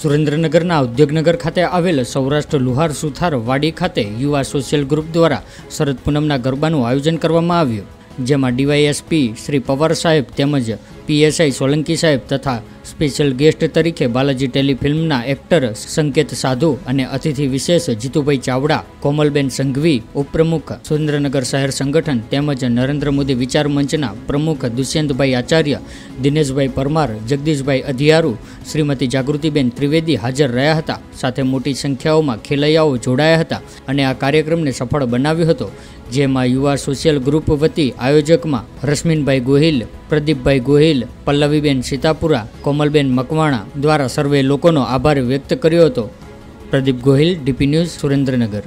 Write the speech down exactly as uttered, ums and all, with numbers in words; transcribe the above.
सुरेन्द्रनगरना उद्योगनगर खाते आवेल सौराष्ट्र લુહાર સુથાર વાડી ખાતે યુવા સોશિયલ ગ્રુપ દ્વારા શરદ પૂનમના ગરબાનું આયોજન કરવામાં આવ્યું, જેમાં ડીવાયએસપી શ્રી પવાર સાહેબ તેમજ પીએસઆઈ સોલંકી સાહેબ તથા સ્પેશિયલ ગેસ્ટ તરીકે બાલાજી ટેલિફિલ્મના એક્ટર સંકેત સાધુ અને અતિથિ વિશેષ જીતુભાઈ ચાવડા, કોમલબેન સંઘવી ઉપપ્રમુખ સુરેન્દ્રનગર શહેર સંગઠન તેમજ નરેન્દ્ર મોદી વિચાર મંચના પ્રમુખ દુષ્યંતભાઈ આચાર્ય, દિનેશભાઈ પરમાર, જગદીશ ભાઈ अधियारू, શ્રીમતી જાગૃતિબેન ત્રિવેદી હાજર રહ્યા હતા। સાથે મોટી સંખ્યાઓમાં ખેલૈયાઓ જોડાયા હતા અને આ કાર્યક્રમને સફળ બનાવ્યો હતો, જેમાં યુવા સોશિયલ ગ્રુપ વતી આયોજકમાં રશ્મિન ભાઈ ગોહિલ, प्रदीप भाई गोहिल, पल्लवीबेन सीतापुरा, कोमलबेन मकवाना द्वारा सर्वे लोगों आभार व्यक्त कर्यो हतो। Pradeep Gohil, DP news, Surendranagar.